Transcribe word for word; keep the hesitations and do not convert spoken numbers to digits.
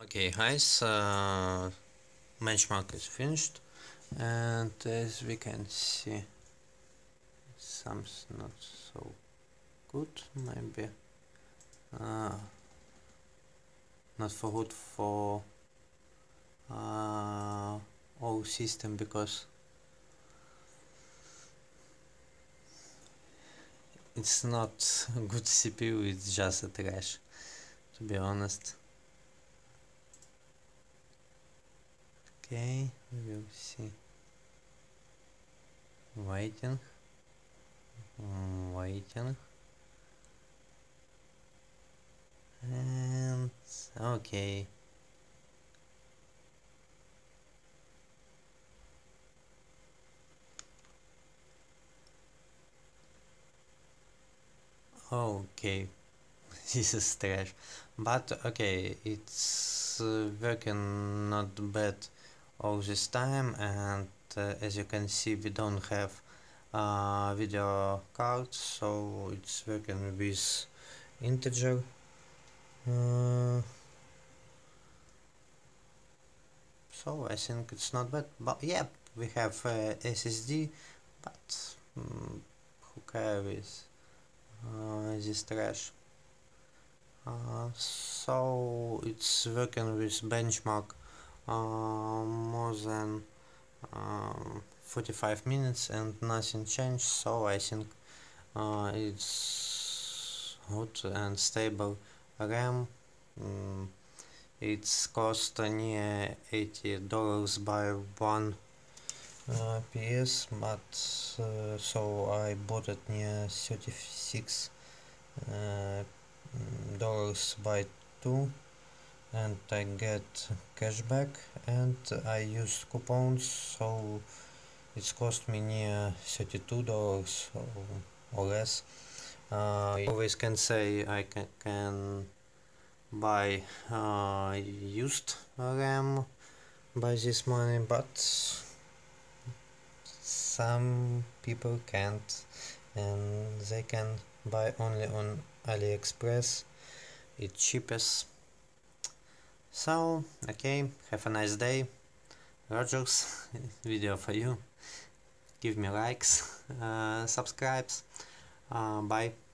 Okay, guys, uh, benchmark is finished, and as we can see, some's not so good, maybe uh, not for good for uh, all system, because it's not good C P U, it's just a trash, to be honest. Okay, we will see. Waiting, waiting, and okay. Okay, this is trash, but okay, it's uh, working not bad all this time, and uh, as you can see, we don't have uh, video card, so it's working with integer. Uh, so I think it's not bad, but yeah, we have uh, S S D, but um, who cares? Uh, this trash. Uh, so it's working with benchmark uh, more than um, forty-five minutes and nothing changed, so I think uh, it's good and stable. RAM, um, it's cost near eighty dollars by one Uh, P S, but uh, so I bought it near thirty-six uh, dollars by two, and I get cashback, and I use coupons, so it's cost me near thirty-two dollars or, or less. Uh, I always can say I can, can buy uh, used RAM by this money, but some people can't, and they can buy only on AliExpress, it's cheapest. So okay, have a nice day, Rogers. Video for you. Give me likes, uh, subscribes, uh, bye.